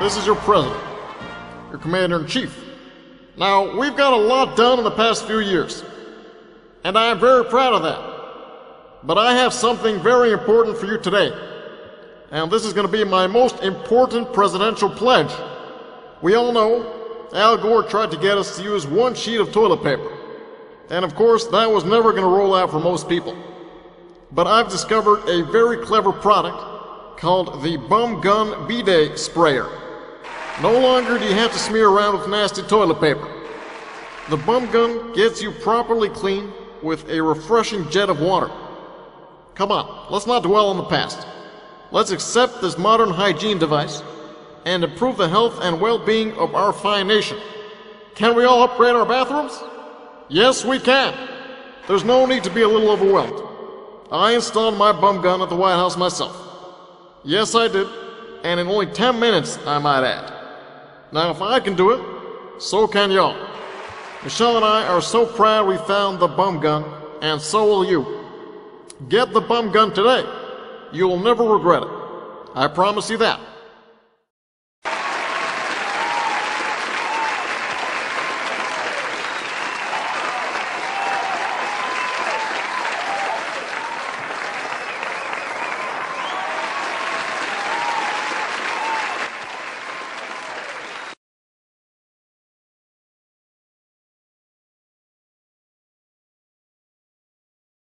This is your president, your commander-in-chief. Now, we've got a lot done in the past few years, and I am very proud of that. But I have something very important for you today, and this is going to be my most important presidential pledge. We all know Al Gore tried to get us to use one sheet of toilet paper, and of course, that was never going to roll out for most people. But I've discovered a very clever product called the Bum Gun Bidet Sprayer. No longer do you have to smear around with nasty toilet paper. The Bum Gun gets you properly clean with a refreshing jet of water. Come on, let's not dwell on the past. Let's accept this modern hygiene device and improve the health and well-being of our fine nation. Can we all upgrade our bathrooms? Yes, we can. There's no need to be a little overwhelmed. I installed my Bum Gun at the White House myself. Yes, I did, and in only 10 minutes, I might add. Now, if I can do it, so can y'all. Michelle and I are so proud we found the Bum Gun, and so will you. Get the Bum Gun today. You will never regret it. I promise you that.